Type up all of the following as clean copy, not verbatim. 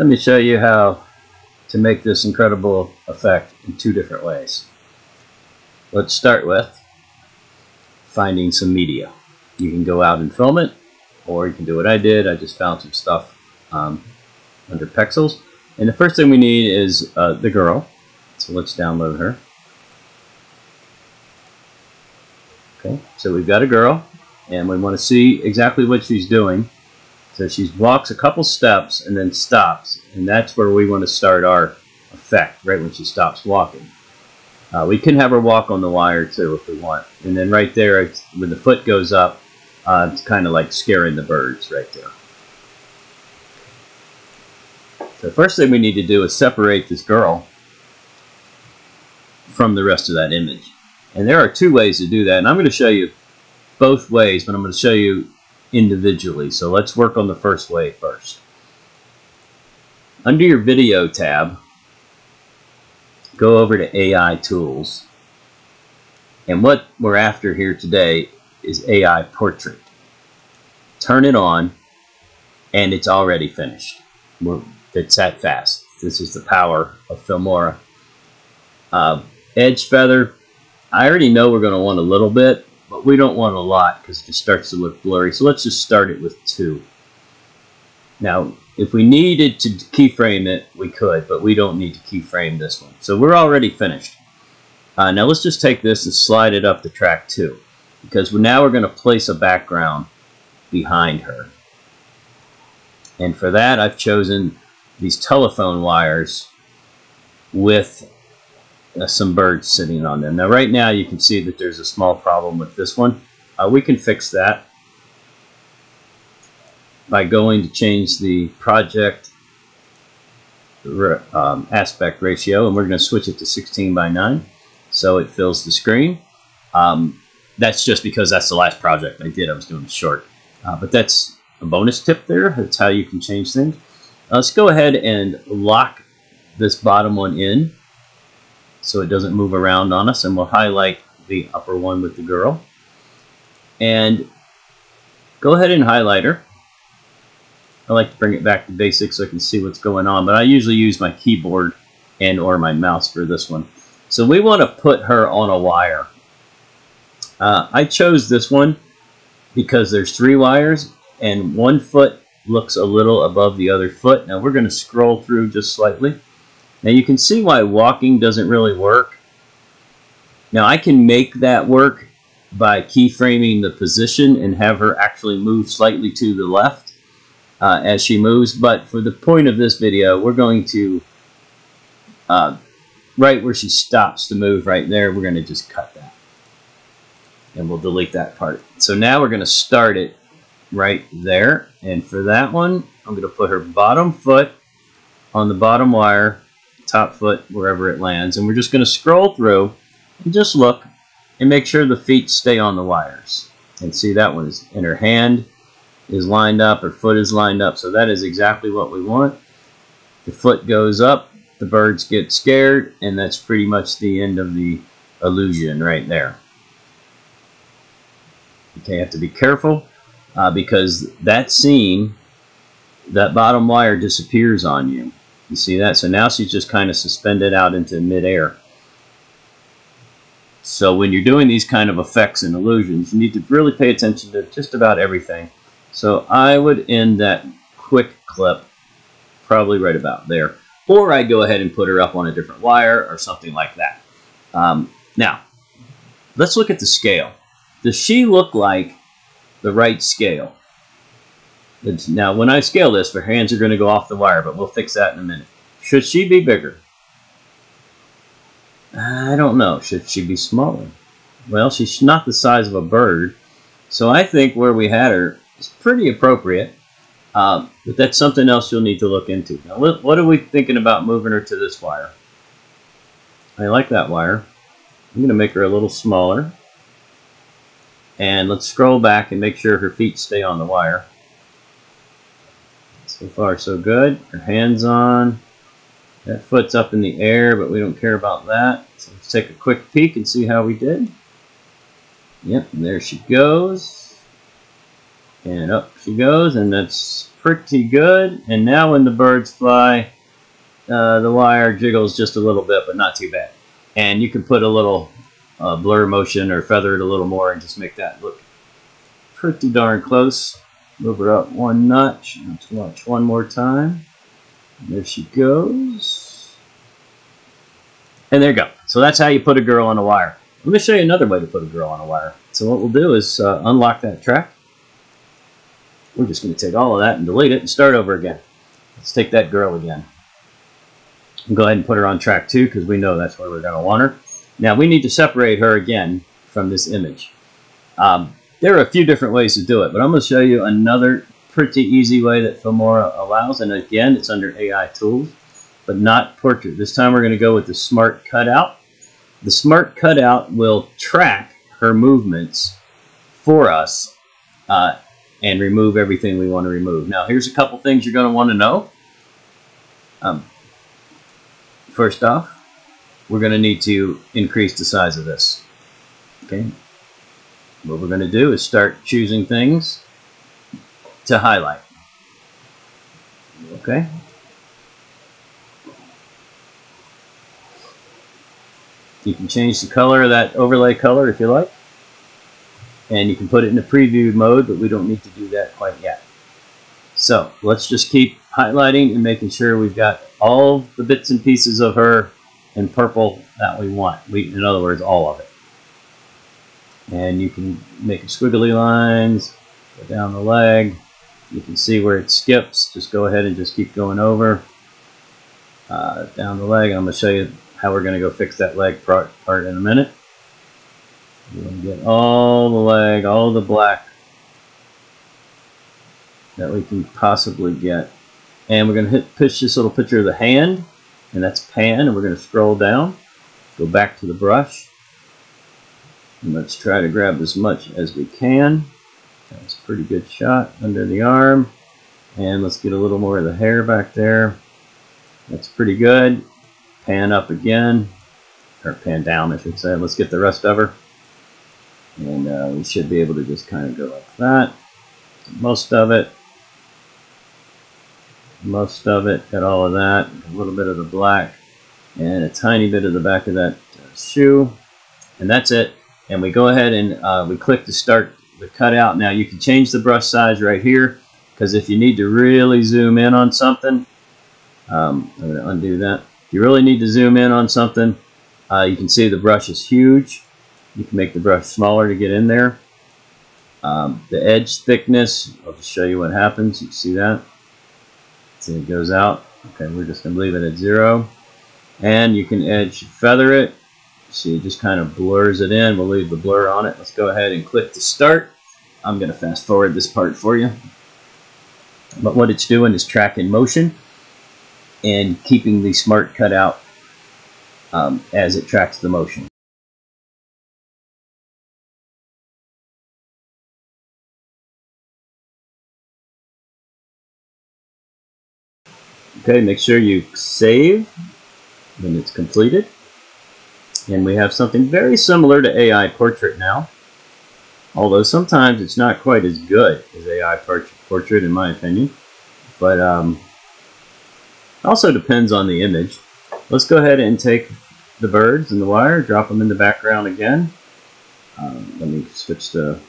Let me show you how to make this incredible effect in two different ways. Let's start with finding some media. You can go out and film it, or you can do what I did. I just found some stuff under Pexels. And the first thing we need is the girl. So let's download her. Okay, so we've got a girl, and we want to see exactly what she's doing. So she walks a couple steps and then stops, and that's where we want to start our effect, right when she stops walking. We can have her walk on the wire too if we want. And then right there, it's, when the foot goes up, it's kind of like scaring the birds right there. So the first thing we need to do is separate this girl from the rest of that image. And there are two ways to do that, and I'm going to show you both ways, but I'm going to show you individually. So let's work on the first way first. Under your video tab, go over to AI tools, and what we're after here today is AI portrait. Turn it on and it's already finished. It's that fast. This is the power of Filmora. Edge feather, I already know we're going to want a little bit, but we don't want a lot because it just starts to look blurry. So let's just start it with 2. Now, if we needed to keyframe it, we could, but we don't need to keyframe this one. So we're already finished. Now let's just take this and slide it up to track 2, because now we're going to place a background behind her. And for that, I've chosen these telephone wires with some birds sitting on them. Now right now you can see that there's a small problem with this one. We can fix that by going to change the project aspect ratio, and we're going to switch it to 16:9 so it fills the screen. That's just because that's the last project I did. I was doing it short, but that's a bonus tip there. That's how you can change things. Let's go ahead and lock this bottom one in so it doesn't move around on us, and we'll highlight the upper one with the girl. And go ahead and highlight her. I like to bring it back to basics so I can see what's going on, but I usually use my keyboard and or my mouse for this one. So we want to put her on a wire. I chose this one because there's 3 wires, and one foot looks a little above the other foot. Now we're going to scroll through just slightly. Now you can see why walking doesn't really work. Now I can make that work by keyframing the position and have her actually move slightly to the left as she moves. But for the point of this video, we're going to, right where she stops to move right there, we're going to just cut that. And we'll delete that part. So now we're going to start it right there. And for that one, I'm going to put her bottom foot on the bottom wire, top foot wherever it lands, and we're just going to scroll through and just look and make sure the feet stay on the wires. And see, that one is, and her hand is lined up, her foot is lined up, so that is exactly what we want. The foot goes up, the birds get scared, and that's pretty much the end of the illusion right there. Okay, you have to be careful because that scene, that bottom wire disappears on you. You see that? So now she's just kind of suspended out into midair. So when you're doing these kind of effects and illusions, you need to really pay attention to just about everything. So I would end that quick clip probably right about there. Or I'd go ahead and put her up on a different wire or something like that. Now, let's look at the scale. Does she look like the right scale? Now, when I scale this, her hands are going to go off the wire, but we'll fix that in a minute. Should she be bigger? I don't know. Should she be smaller? Well, she's not the size of a bird, so I think where we had her is pretty appropriate, but that's something else you'll need to look into. Now, what are we thinking about moving her to this wire? I like that wire. I'm going to make her a little smaller, and let's scroll back and make sure her feet stay on the wire. So far, so good. Her hand's on. That foot's up in the air, but we don't care about that. So let's take a quick peek and see how we did. Yep, there she goes. And up she goes, and that's pretty good. And now when the birds fly, the wire jiggles just a little bit, but not too bad. And you can put a little blur motion or feather it a little more and just make that look pretty darn close. Move her up one notch. Let's watch one more time. There she goes. And there you go. So that's how you put a girl on a wire. Let me show you another way to put a girl on a wire. So what we'll do is unlock that track. We're just going to take all of that and delete it and start over again. Let's take that girl again. We'll go ahead and put her on track 2 because we know that's where we're going to want her. Now we need to separate her again from this image. There are a few different ways to do it, but I'm going to show you another pretty easy way that Filmora allows. And again, it's under AI Tools, but not Portrait. This time we're going to go with the Smart Cutout. The Smart Cutout will track her movements for us and remove everything we want to remove. Now, here's a couple things you're going to want to know. First off, we're going to need to increase the size of this. Okay. What we're going to do is start choosing things to highlight. Okay. You can change the color of that overlay color if you like. And you can put it in the preview mode, but we don't need to do that quite yet. So let's just keep highlighting and making sure we've got all the bits and pieces of her in purple that we want. In other words, all of it. And you can make squiggly lines, go down the leg. You can see where it skips. Just go ahead and just keep going over down the leg. I'm going to show you how we're going to go fix that leg part in a minute. You're going to get all the leg, all the black that we can possibly get. And we're going to push this little picture of the hand, and that's pan, and we're going to scroll down, go back to the brush, and let's try to grab as much as we can. That's a pretty good shot under the arm, and let's get a little more of the hair back there. That's pretty good. Pan up again, or pan down, I should say. Let's get the rest of her. And we should be able to just kind of go like that. Most of it. Most of it. Got all of that. A little bit of the black. And a tiny bit of the back of that shoe. And that's it. And we go ahead and we click to start the cutout. Now you can change the brush size right here. Because if you need to really zoom in on something. I'm going to undo that. If you really need to zoom in on something. You can see the brush is huge. You can make the brush smaller to get in there. The edge thickness, I'll just show you what happens. You can see that. See it goes out. Okay, we're just going to leave it at 0. And you can edge feather it. See, it just kind of blurs it in. We'll leave the blur on it. Let's go ahead and click to start. I'm going to fast forward this part for you. But what it's doing is tracking motion and keeping the smart cutout as it tracks the motion. Okay, make sure you save when it's completed. And we have something very similar to AI Portrait now. Although sometimes it's not quite as good as AI Portrait in my opinion. But also depends on the image. Let's go ahead and take the birds and the wire, drop them in the background again. Let me switch the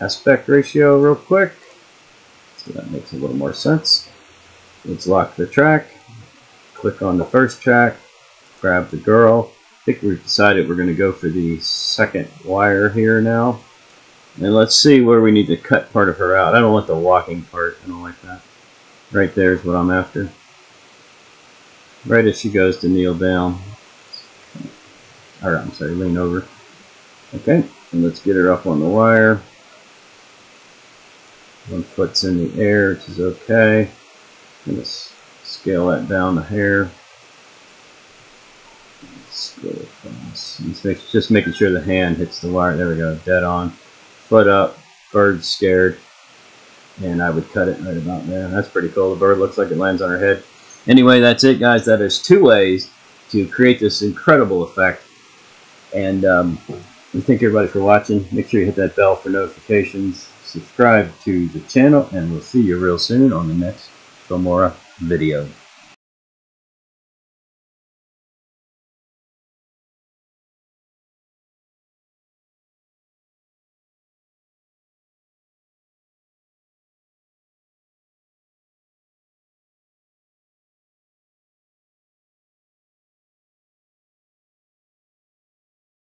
aspect ratio real quick. So that makes a little more sense. Let's lock the track, click on the first track, grab the girl. I think we've decided we're going to go for the second wire here now. And let's see where we need to cut part of her out. I don't want the walking part. I don't like that. Right there is what I'm after. Right as she goes to kneel down. Or I'm sorry, lean over. Okay, and let's get her up on the wire. One foot's in the air, which is okay. I'm going to scale that down the hair. Just making sure the hand hits the wire. There we go, dead on. Foot up, bird scared. And I would cut it right about there. That's pretty cool. The bird looks like it lands on her head. Anyway, that's it, guys. That is 2 ways to create this incredible effect. And we thank everybody for watching. Make sure you hit that bell for notifications. subscribe to the channel, and we'll see you real soon on the next Filmora video.